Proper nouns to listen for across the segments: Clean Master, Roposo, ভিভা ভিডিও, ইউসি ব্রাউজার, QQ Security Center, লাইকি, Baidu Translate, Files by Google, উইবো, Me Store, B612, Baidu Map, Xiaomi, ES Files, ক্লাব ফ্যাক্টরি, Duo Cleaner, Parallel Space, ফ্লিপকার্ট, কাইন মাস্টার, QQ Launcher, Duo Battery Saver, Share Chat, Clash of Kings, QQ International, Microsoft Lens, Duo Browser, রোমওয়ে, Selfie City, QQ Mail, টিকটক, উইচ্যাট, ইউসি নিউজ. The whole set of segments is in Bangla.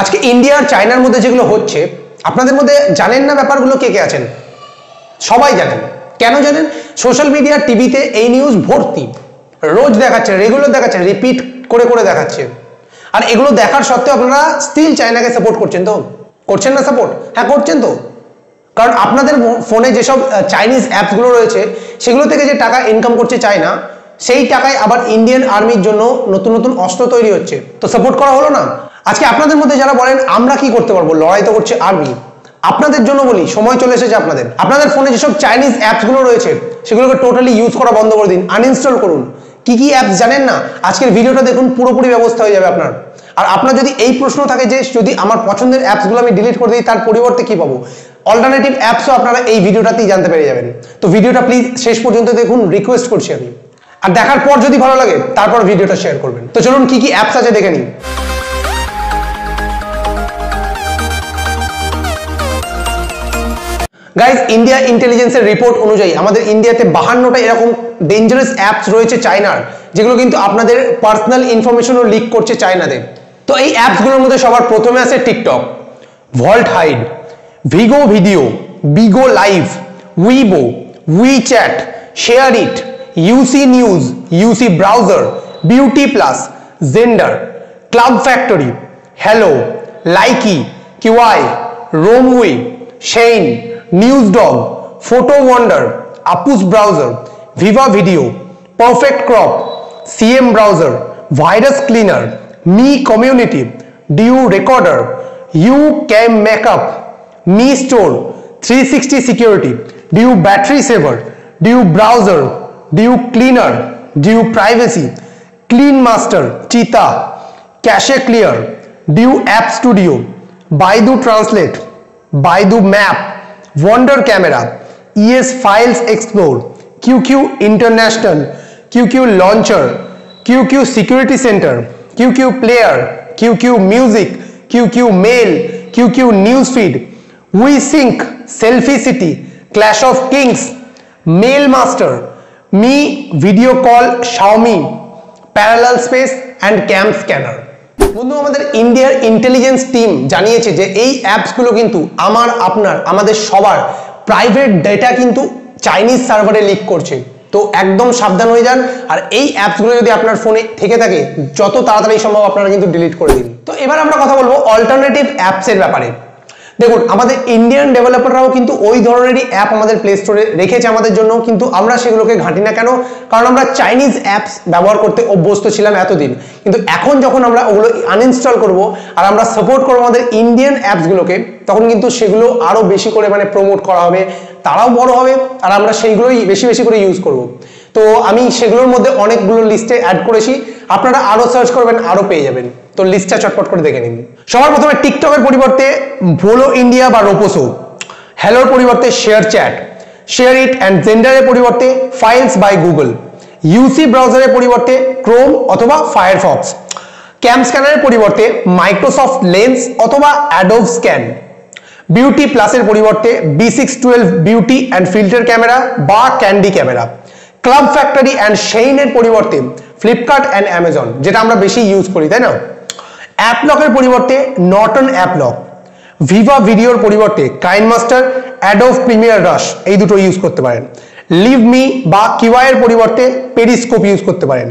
আজকে ইন্ডিয়া আর চায়নার মধ্যে যেগুলো হচ্ছে আপনাদের মধ্যে জানেন না ব্যাপারগুলো কে কে আছেন সবাই জানেন কেন জানেন সোশ্যাল মিডিয়া টিভিতে এই নিউজ ভর্তি রোজ দেখাচ্ছে রেগুলার দেখাচ্ছে রিপিট করে করে দেখাচ্ছে আর এগুলো দেখার সত্ত্বেও আপনারা স্টিল চায়নাকে সাপোর্ট করছেন তো করছেন না সাপোর্ট হ্যাঁ করছেন তো কারণ আপনাদের ফোনে যে সব চাইনিজ অ্যাপস গুলো রয়েছে সেগুলো থেকে যে টাকা ইনকাম করছে চায়না সেই টাকায় আবার ইন্ডিয়ান আর্মির জন্য নতুন নতুন অস্ত্র তৈরি হচ্ছে তো সাপোর্ট করা হলো না আজকে আপনাদের মধ্যে যারা বলেন আমরা কি করতে পারবো লড়াই তো করছে আর্মি আপনাদের জন্য বলি সময় চলে এসেছে আপনাদের আপনাদের ফোনে যে সব চাইনিজ অ্যাপস গুলো রয়েছে সেগুলোকে টোটালি ইউজ করা বন্ধ করে দিন আনইনস্টল করুন কি কি অ্যাপস জানেন না আজকের ভিডিওটা দেখুন পুরোপুরি ব্যবস্থা হয়ে যাবে আপনার আর আপনার যদি এই প্রশ্ন থাকে যে যদি আমার পছন্দের অ্যাপসগুলো আমি ডিলিট করে দিই তার পরিবর্তে কি পাবো অল্টারনেটিভ অ্যাপসও আপনারা এই ভিডিওটাতেই জানতে পেরে যাবেন তো ভিডিওটা প্লিজ শেষ পর্যন্ত দেখুন রিকোয়েস্ট করছি আমি আর দেখার পর যদি ভালো লাগে তারপর ভিডিওটা শেয়ার করবেন তো চলুন কি কি অ্যাপস আছে দেখে নিন গাইস ইন্ডিয়া ইন্টেলিজেন্সের রিপোর্ট অনুযায়ী আমাদের ইন্ডিয়াতে 52টা এরকম ডেঞ্জারাস অ্যাপস রয়েছে চায়নার যেগুলো কিন্তু আপনাদের পার্সোনাল ইনফরমেশনও লিক করছে চায়নাতে তো এই অ্যাপসগুলোর মধ্যে সবার প্রথমে আছে টিকটক vault hide Vigo video Vigo live উইবো উইচ্যাট SHAREit ইউসি নিউজ ইউসি ব্রাউজার beauty plus Xender ক্লাব ফ্যাক্টরি Helo লাইকি Kwai রোমওয়ে SHEIN NewsDog PhotoWonder APUS browser ভিভা ভিডিও Perfect Corp CM browser virus cleaner Mi community DU recorder YouCam makeup Me Store, 360 Security, Duo Battery Saver, Duo Browser, Duo Cleaner, Duo Privacy, Clean Master, Cheetah, Cache Clear, Duo App Studio, Baidu Translate, Baidu Map, Wonder Camera, ES Files Explorer, QQ International, QQ Launcher, QQ Security Center, QQ Player, QQ Music, QQ Mail, QQ Newsfeed, We Sync, Selfie City, Clash of Kings, Mailmaster, Me Video Call, Xiaomi, Parallel Space and Cam Scanner. বন্ধু আমাদের ইন্ডিয়ার ইন্টেলিজেন্স টিম জানিয়েছে যে এই অ্যাপসগুলো কিন্তু আমার আপনার আমাদের সবার প্রাইভেট ডেটা কিন্তু চাইনিজ সার্ভারে লিক করছে তো একদম সাবধান হয়ে যান আর এই অ্যাপসগুলো যদি আপনার ফোনে থেকে থাকে যত তাড়াতাড়ি সম্ভব আপনারা কিন্তু ডিলিট করে দিন তো এবার আমরা কথা বলবো অল্টারনেটিভ অ্যাপসের ব্যাপারে দেখুন আমাদের ইন্ডিয়ান ডেভেলপাররাও কিন্তু ওই ধরনেরই অ্যাপ আমাদের প্লে স্টোরে রেখেছে আমাদের জন্য কিন্তু আমরা সেগুলোকে ঘাঁটি না কেন কারণ আমরা চাইনিজ অ্যাপস ব্যবহার করতে অভ্যস্ত ছিলাম এতদিন কিন্তু এখন যখন আমরা ওগুলো আনইনস্টল করব আর আমরা সাপোর্ট করব আমাদের ইন্ডিয়ান অ্যাপসগুলোকে তখন কিন্তু সেগুলো আরও বেশি করে মানে প্রমোট করা হবে তারাও বড় হবে আর আমরা সেইগুলোই বেশি বেশি করে ইউজ করব তো আমি সেগুলোর মধ্যে অনেকগুলো লিস্টে অ্যাড করেছি আপনারা আরও সার্চ করবেন আরও পেয়ে যাবেন তো লিস্টটা চটপট করে দেখে নিন সবার প্রথমে টিকটকের পরিবর্তে ভোলো ইন্ডিয়া বা রোপোসো হ্যালোর পরিবর্তে share chat share it and জেন্ডারের পরিবর্তে ফাইলস বাই গুগল ইউসি ব্রাউজারের পরিবর্তে ক্রোম অথবা ফায়ারফক্স ক্যাম স্ক্যানারের পরিবর্তে মাইক্রোসফট লেন্স অথবা অ্যাডোব স্ক্যান বিউটি প্লাসের পরিবর্তে B612 beauty and filter camera বা candy camera ক্লাব ফ্যাক্টরি and শেইনের পরিবর্তে ফ্লিপকার্ট অ্যান্ড অ্যামাজন যেটা আমরা বেশি ইউজ করি তাই না অ্যাপলকের পরিবর্তে নটন অ্যাপলক ভিভা ভিডিওর পরিবর্তে কাইন মাস্টার অ্যাডোব প্রিমিয়ার রাশ এই দুটো ইউজ করতে পারেন লিভ মি বা কিউআই এর পরিবর্তে পেরিস্কোপ ইউজ করতে পারেন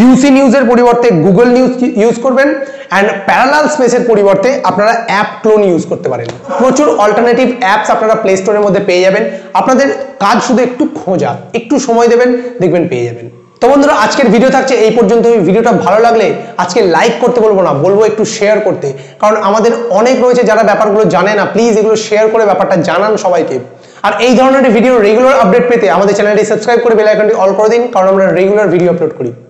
ইউসি নিউজের পরিবর্তে গুগল নিউজ ইউজ করবেন অ্যান্ড প্যারালাল স্পেসের পরিবর্তে আপনারা অ্যাপ ক্লোন ইউজ করতে পারেন প্রচুর অল্টারনেটিভ অ্যাপস আপনারা প্লে স্টোরের মধ্যে পেয়ে যাবেন আপনাদের কাজ শুধু একটু খোঁজা একটু সময় দেবেন দেখবেন পেয়ে যাবেন তো বন্ধুরা আজকের ভিডিও থাকছে এই পর্যন্ত ভিডিওটা ভালো লাগলে আজকে লাইক করতে বলবো না বলবো একটু শেয়ার করতে কারণ আমাদের অনেক রয়েছে যারা ব্যাপারগুলো জানে না প্লিজ এগুলো শেয়ার করে ব্যাপারটা জানান সবাইকে আর এই ধরনের ভিডিও রেগুলার আপডেট পেতে আমাদের চ্যানেলটি সাবস্ক্রাইব করে বেল আইকনটি অল করে দিন কারণ আমরা রেগুলার ভিডিও আপলোড করি